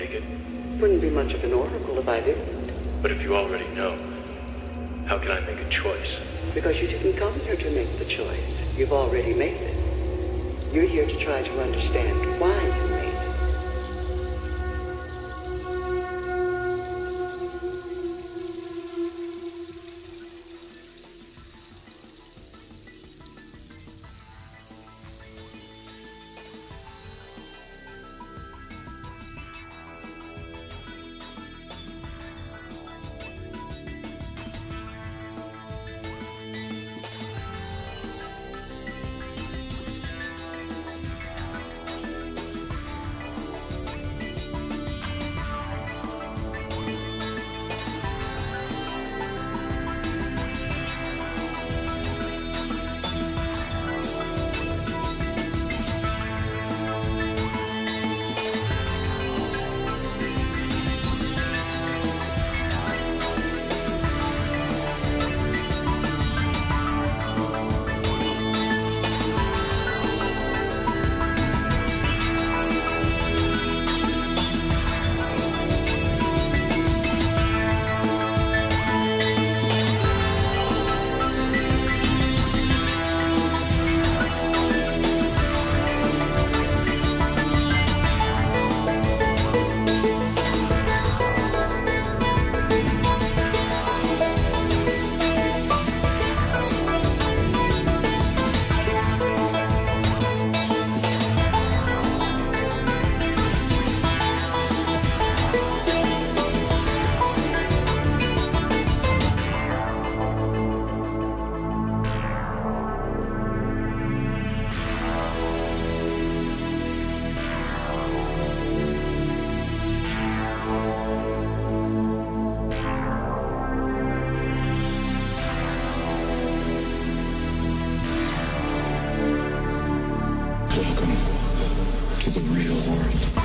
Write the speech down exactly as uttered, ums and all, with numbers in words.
take it. Wouldn't be much of an oracle if I didn't. But if you already know, how can I make a choice? Because you didn't come here to make the choice. You've already made it. You're here to try to understand why you made it. Welcome to the real world.